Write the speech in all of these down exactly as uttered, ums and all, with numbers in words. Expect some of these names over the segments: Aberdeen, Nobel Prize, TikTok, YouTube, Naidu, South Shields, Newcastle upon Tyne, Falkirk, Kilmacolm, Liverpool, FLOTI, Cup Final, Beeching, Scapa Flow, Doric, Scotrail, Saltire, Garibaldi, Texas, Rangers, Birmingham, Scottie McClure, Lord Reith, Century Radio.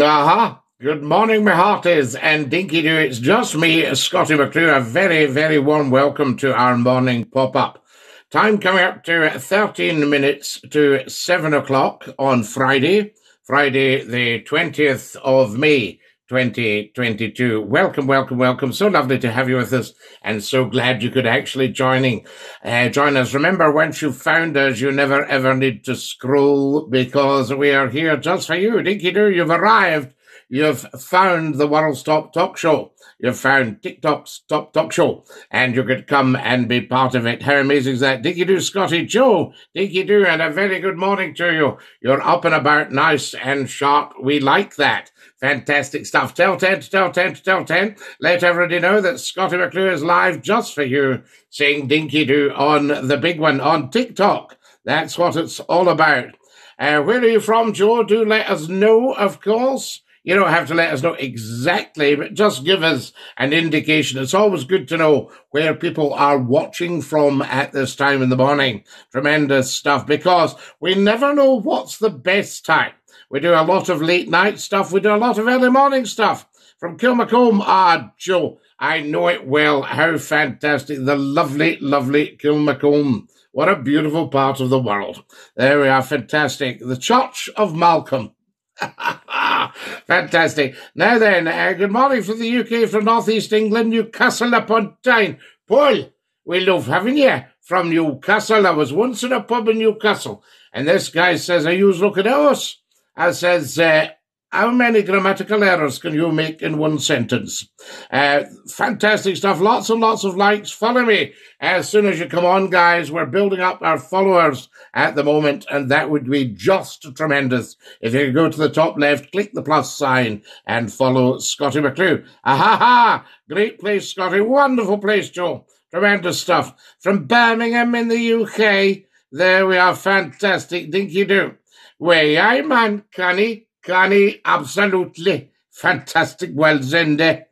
Aha. Uh-huh. Good morning, my hearties, and dinky do. It's just me, Scottie McClure. A very, very warm welcome to our morning pop-up. Time coming up to thirteen minutes to seven o'clock on Friday, Friday the twentieth of May, twenty twenty-two. Welcome, welcome, welcome. So lovely to have you with us, and so glad you could actually joining, uh, join us. Remember, once you've found us, you never ever need to scroll, because we are here just for you. Dinky-doo, you've arrived. You've found the world's top talk show. You've found TikTok's top talk show, and you could come and be part of it. How amazing is that? Dinky-doo, Scotty Joe. Dinky-doo, and a very good morning to you. You're up and about, nice and sharp. We like that. Fantastic stuff. Tell ten to tell ten to tell ten. Let everybody know that Scottie McClure is live just for you, saying dinky-doo on the big one on TikTok. That's what it's all about. Uh, where are you from, Joe? Do let us know, of course. You don't have to let us know exactly, but just give us an indication. It's always good to know where people are watching from at this time in the morning. Tremendous stuff, because we never know what's the best time. We do a lot of late night stuff. We do a lot of early morning stuff. From Kilmacolm, ah, Joe, I know it well. How fantastic. The lovely, lovely Kilmacolm. What a beautiful part of the world. There we are. Fantastic. The Church of Malcolm. Fantastic. Now then, uh, good morning from the U K, from North East England, Newcastle upon Tyne. Paul, we love having you from Newcastle. I was once in a pub in Newcastle, and this guy says, "Are you looking at us?" I says, uh, "How many grammatical errors can you make in one sentence?" Uh, fantastic stuff. Lots and lots of likes. Follow me as soon as you come on, guys. We're building up our followers at the moment, and that would be just tremendous. If you go to the top left, click the plus sign and follow Scottie McClure. Ahaha! Great place, Scottie. Wonderful place, Joe. Tremendous stuff. From Birmingham in the U K, there we are. Fantastic. Dinky-doo. Way I man, canny, canny, absolutely fantastic. Well, Zende,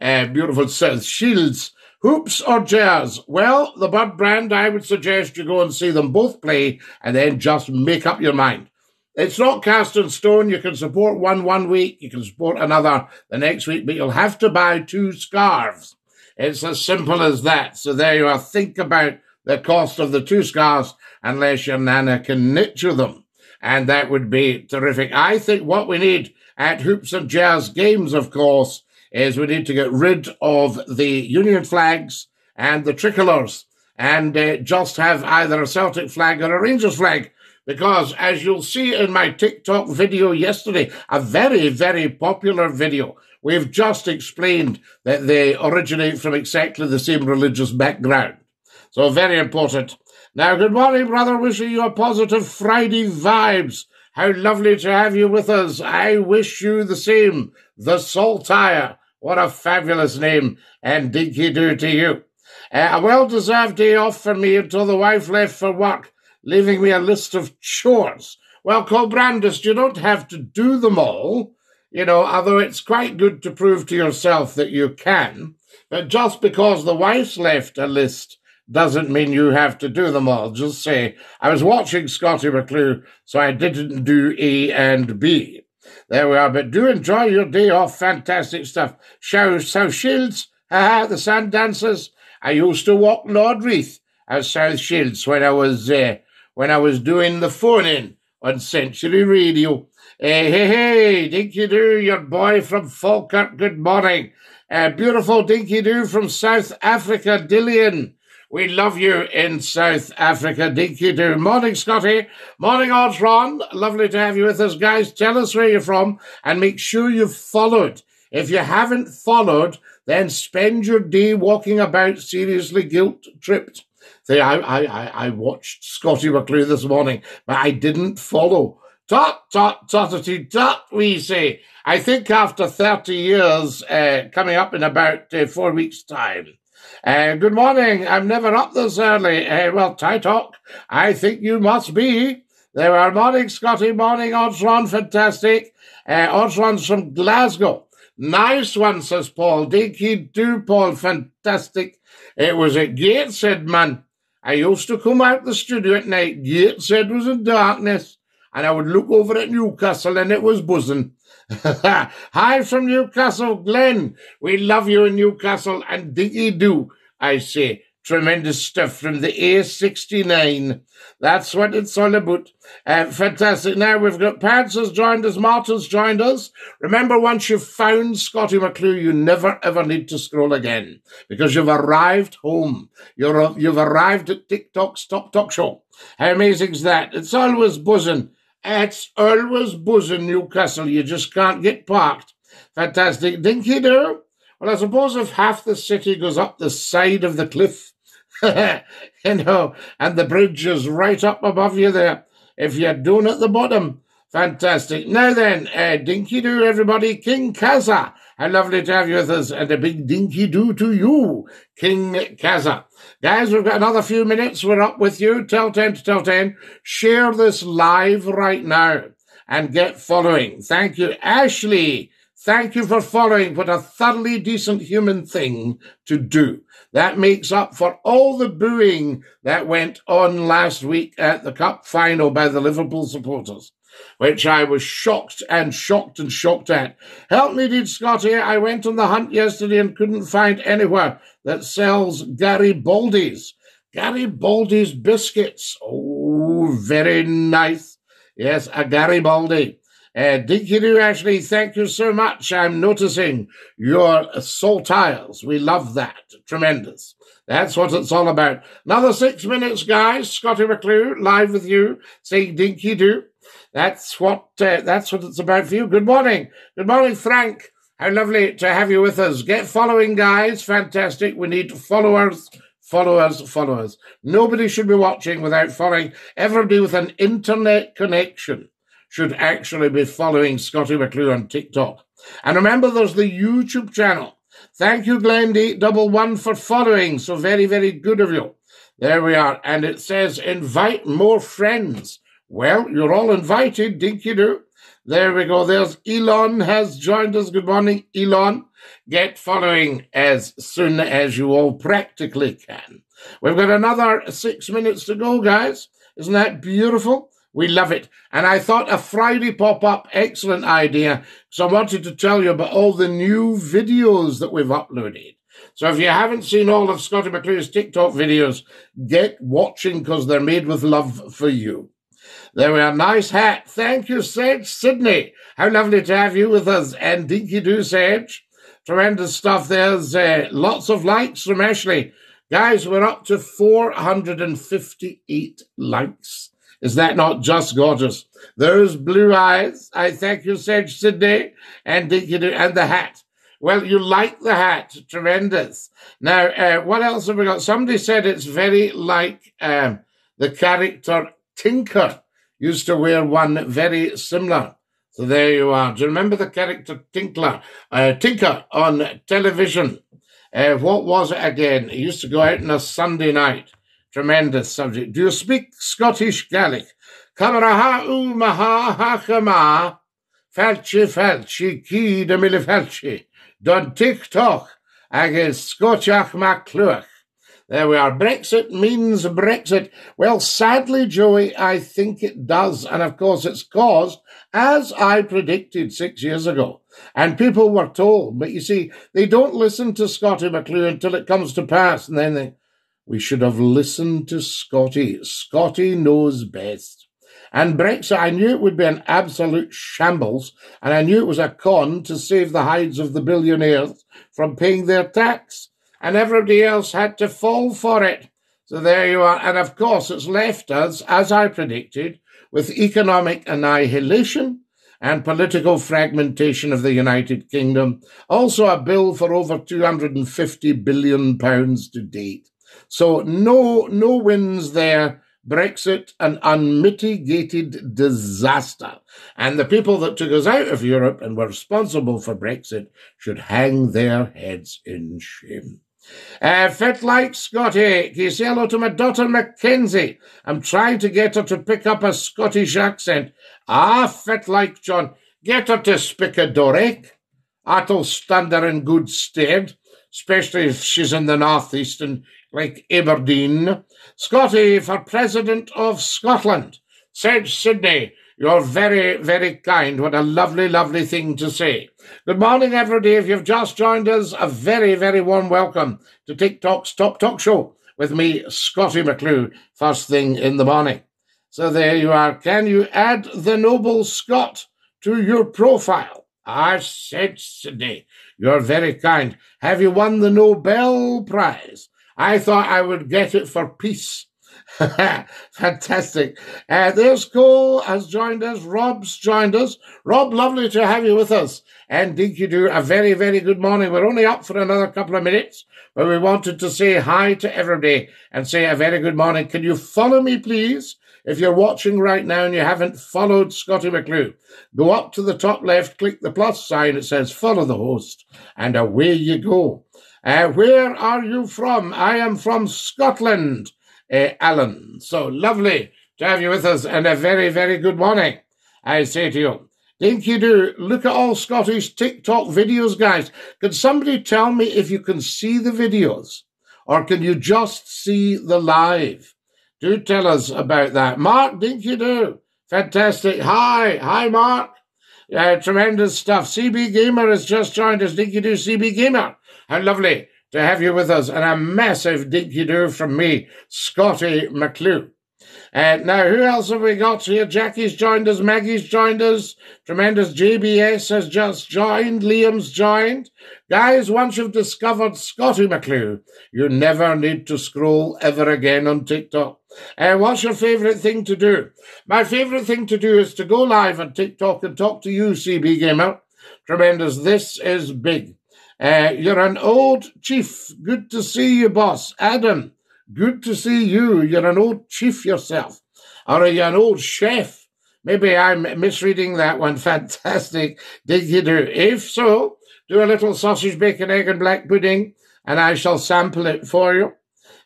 uh, beautiful South Shields. Hoops or Jazz? Well, the Bird Brand, I would suggest you go and see them both play, and then just make up your mind. It's not cast in stone. You can support one one week, you can support another the next week, but you'll have to buy two scarves. It's as simple as that. So there you are. Think about the cost of the two scarves, unless your nana can knit you them. And that would be terrific. I think what we need at Hoops and Jazz games, of course, is we need to get rid of the Union flags and the tricolours, and uh, just have either a Celtic flag or a Rangers flag. Because as you'll see in my TikTok video yesterday, a very, very popular video, we've just explained that they originate from exactly the same religious background. So very important. Now, good morning, brother. Wishing you a positive Friday vibes. How lovely to have you with us. I wish you the same. The Saltire. What a fabulous name. And dinky-doo to you. Uh, a well-deserved day off for me until the wife left for work, leaving me a list of chores. Well, Colbrandis, you don't have to do them all, you know, although it's quite good to prove to yourself that you can. But just because the wife's left a list doesn't mean you have to do them all. Just say, I was watching Scottie McClure, so I didn't do A and B. There we are. But do enjoy your day off. Fantastic stuff. South Shields, haha, the sand dancers. I used to walk Lord Reith at South Shields when I was uh, when I was doing the phone-in on Century Radio. Hey, hey, hey, dinky-doo, your boy from Falkirk. Good morning. Uh, beautiful dinky-doo from South Africa, Dillian. We love you in South Africa, dinky-doo. Morning, Scotty. Morning, Odds Ron. Lovely to have you with us, guys. Tell us where you're from, and make sure you've followed. If you haven't followed, then spend your day walking about seriously guilt-tripped. See, I, I, I watched Scottie McClure this morning, but I didn't follow. Tut, tut, tutty, tut, we say. I think after thirty years, uh, coming up in about uh, four weeks' time. Uh, good morning. I'm never up this early. Uh, well, TikTok, I think you must be. There are morning, Scotty. Morning, Oddsron. Fantastic. Uh, Oddsron's from Glasgow. Nice one, says Paul. Dinky-doo, Paul. Fantastic. It was at Gateshead, man. I used to come out the studio at night. Gateshead was in darkness. and I would look over at Newcastle, and it was buzzing. Hi from Newcastle, Glenn. We love you in Newcastle, and diggy do, I say. Tremendous stuff from the A sixty-nine. That's what it's all about. Uh, fantastic. Now we've got Pads has joined us. Martin's joined us. Remember, once you've found Scottie McClure, you never, ever need to scroll again because you've arrived home. You're, uh, you've arrived at TikTok's Top Talk Show. How amazing is that? It's always buzzing. It's always buzzing, Newcastle. You just can't get parked. Fantastic. Dinky do. Well, I suppose if half the city goes up the side of the cliff, you know, and the bridge is right up above you there. If you're down at the bottom, fantastic. Now then, uh, dinky-doo, everybody. King Kaza, how lovely to have you with us, and a big dinky-doo to you, King Kaza. Guys, we've got another few minutes. We're up with you. Tell ten to tell ten. Share this live right now and get following. Thank you, Ashley. Thank you for following. What a thoroughly decent human thing to do. That makes up for all the booing that went on last week at the Cup Final by the Liverpool supporters, which I was shocked and shocked and shocked at. Help me, did Scotty. I went on the hunt yesterday and couldn't find anywhere that sells Garibaldi's. Garibaldi's biscuits. Oh, very nice. Yes, a Garibaldi. Uh, Dinky-doo, Ashley, thank you so much. I'm noticing your Saltires. We love that. Tremendous. That's what it's all about. Another six minutes, guys. Scottie McClure, live with you, saying dinky-doo. That's what, uh, that's what it's about for you. Good morning. Good morning, Frank. How lovely to have you with us. Get following, guys. Fantastic. We need followers. Followers, followers. Nobody should be watching without following. Everybody with an internet connection should actually be following Scottie McClure on TikTok. And remember, there's the YouTube channel. Thank you, Glendy eight one one, for following. So very, very good of you. There we are. And it says, invite more friends. Well, you're all invited, dinky-doo. There we go. There's Elon has joined us. Good morning, Elon. Get following as soon as you all practically can. We've got another six minutes to go, guys. Isn't that beautiful? We love it. And I thought a Friday pop-up, excellent idea. So I wanted to tell you about all the new videos that we've uploaded. So if you haven't seen all of Scottie McClure's TikTok videos, get watching because they're made with love for you. There we are. Nice hat. Thank you, Sedge Sydney. How lovely to have you with us. And dinky-doo, Sedge. Tremendous stuff. There's uh, lots of likes from Ashley. Guys, we're up to four hundred fifty-eight likes. Is that not just gorgeous? Those blue eyes. I thank you, Sedge Sydney, and dinky-doo, and the hat. Well, you like the hat. Tremendous. Now, uh, what else have we got? Somebody said it's very like um, the character Tinker used to wear one very similar. So there you are. Do you remember the character Tinkler, uh, Tinker on television? Uh, what was it again? He used to go out on a Sunday night. Tremendous subject. Do you speak Scottish Gaelic? Kamaraha maha hakama falchi falchi ki de mille falchi don TikTok against Scottiach McClure. There we are. Brexit means Brexit. Well, sadly, Joey, I think it does. And of course, it's caused, as I predicted six years ago. And people were told, but you see, they don't listen to Scottie McClure until it comes to pass. And then they, we should have listened to Scottie. Scottie knows best. And Brexit, I knew it would be an absolute shambles, and I knew it was a con to save the hides of the billionaires from paying their tax, and everybody else had to fall for it. So there you are. And of course, it's left us, as I predicted, with economic annihilation and political fragmentation of the United Kingdom. Also a bill for over two hundred fifty billion pounds to date. So no, no wins there. Brexit, an unmitigated disaster. And the people that took us out of Europe and were responsible for Brexit should hang their heads in shame. Uh, fit like Scottie. Can you say hello to my daughter Mackenzie? I'm trying to get her to pick up a Scottish accent. Ah, fit like John. Get her to speak a Doric. That'll stand her in good stead, especially if she's in the northeast and like Aberdeen. Scottie for President of Scotland. Sedge Sydney, You're very, very kind. What a lovely, lovely thing to say. Good morning, everybody. If you've just joined us, a very, very warm welcome to TikTok's Top Talk Show with me, Scottie McClure, first thing in the morning. So there you are. Can you add the noble Scott to your profile? I said, Sydney, you're very kind. Have you won the Nobel Prize? I thought I would get it for peace. Fantastic. Uh, there's Cole has joined us. Rob's joined us. Rob, lovely to have you with us. And Dinky Doo, a very, very good morning. We're only up for another couple of minutes, but we wanted to say hi to everybody and say a very good morning. Can you follow me, please? If you're watching right now and you haven't followed Scottie McClure, go up to the top left, click the plus sign. It says follow the host, and away you go. Uh, where are you from? I am from Scotland. Uh, Alan. So lovely to have you with us and a very, very good morning, I say to you. Dinky Doo, look at all Scottish TikTok videos, guys. Can somebody tell me if you can see the videos or can you just see the live? Do tell us about that. Mark, Dinky Doo, fantastic. Hi, hi, Mark. Uh, tremendous stuff. C B Gamer has just joined us. Dinky Doo, C B Gamer. How lovely to have you with us, and a massive dinky do from me, Scottie McClure. Uh, now, who else have we got here? Jackie's joined us, Maggie's joined us, tremendous J B S has just joined, Liam's joined. Guys, once you've discovered Scottie McClure, you never need to scroll ever again on TikTok. Uh, what's your favourite thing to do? My favourite thing to do is to go live on TikTok and talk to you, C B Gamer. Tremendous, this is big. Uh, you're an old chief. Good to see you, boss. Adam, good to see you. You're an old chief yourself. Or are you an old chef? Maybe I'm misreading that one. Fantastic. Did you do? If so, do a little sausage, bacon, egg, and black pudding, and I shall sample it for you.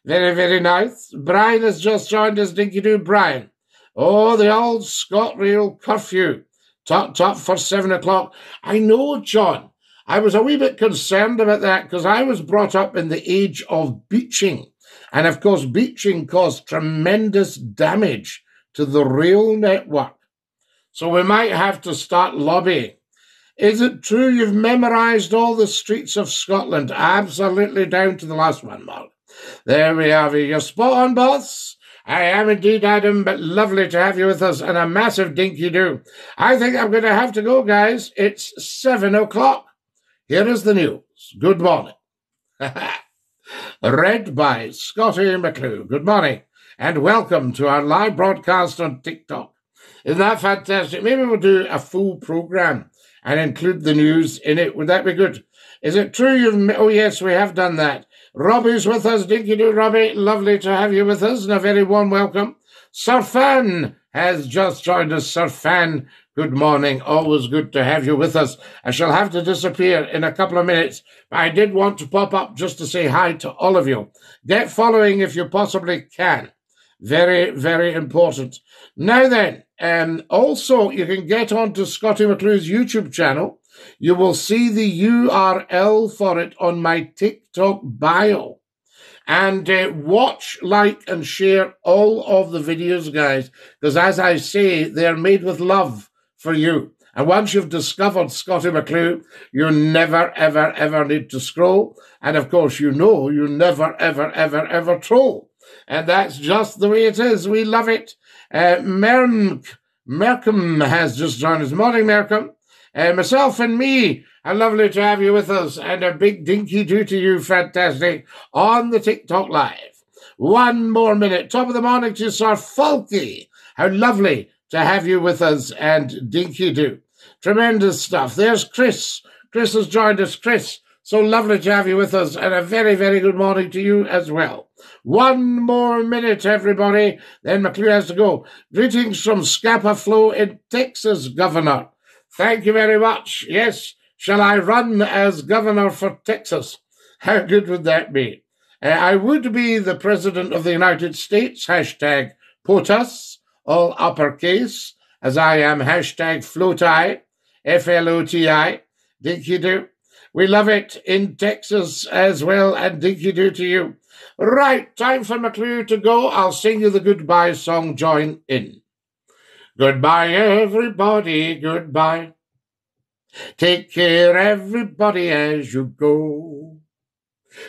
Very, very nice. Brian has just joined us. Dinky Doo, Brian. Oh, the old Scotrail curfew. Tut, tut for seven o'clock. I know, John. I was a wee bit concerned about that because I was brought up in the age of beeching. And, of course, beeching caused tremendous damage to the rail network. So we might have to start lobbying. Is it true you've memorised all the streets of Scotland? Absolutely down to the last one, Mark. There we are. You're spot on, boss. I am indeed, Adam, but lovely to have you with us and a massive dinky do. I think I'm going to have to go, guys. It's seven o'clock. Here is the news. Good morning. Read by Scottie McClure. Good morning and welcome to our live broadcast on TikTok. Isn't that fantastic? Maybe we'll do a full programme and include the news in it. Would that be good? Is it true you've... Oh, yes, we have done that. Robbie's with us. Dinky Doo, Robbie. Lovely to have you with us and a very warm welcome. Sir Fan has just joined us. Sir Fan, good morning. Always good to have you with us. I shall have to disappear in a couple of minutes, but I did want to pop up just to say hi to all of you. Get following if you possibly can. Very, very important. Now then, um, also you can get onto Scottie McClure's YouTube channel. You will see the U R L for it on my TikTok bio. And uh, watch, like, and share all of the videos, guys, because as I say, they're made with love for you. And once you've discovered Scottie McClure, you never, ever, ever need to scroll. And of course, you know, you never, ever, ever, ever troll. And that's just the way it is. We love it. Uh, Merm, Mercum has just joined us. Morning, Mercum. Uh, myself and me, and lovely to have you with us. And a big dinky do to you, fantastic, on the TikTok Live. One more minute. Top of the morning to Sir Falky. How lovely to have you with us and dinky do. Tremendous stuff. There's Chris. Chris has joined us. Chris, so lovely to have you with us and a very, very good morning to you as well. One more minute, everybody. Then McClure has to go. Greetings from Scapa Flow in Texas, Governor. Thank you very much. Yes, shall I run as Governor for Texas? How good would that be? Uh, I would be the President of the United States, hashtag POTUS. All uppercase, as I am, hashtag FLOTI, F L O T I, dinky do. We love it in Texas as well, and dinky do to you. Right, time for McClure to go. I'll sing you the goodbye song, Join In. Goodbye, everybody, goodbye. Take care, everybody, as you go.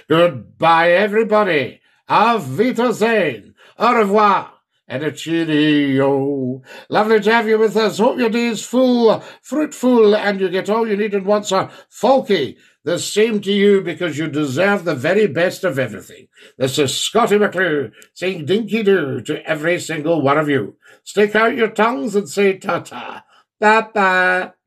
Goodbye, everybody. Auf Wiedersehen. Au revoir. And a cheerio. Lovely to have you with us. Hope your day is full, fruitful, and you get all you need and want, sir. Falky, the same to you, because you deserve the very best of everything. This is Scottie McClure saying dinky-doo to every single one of you. Stick out your tongues and say ta-ta. Bye-bye.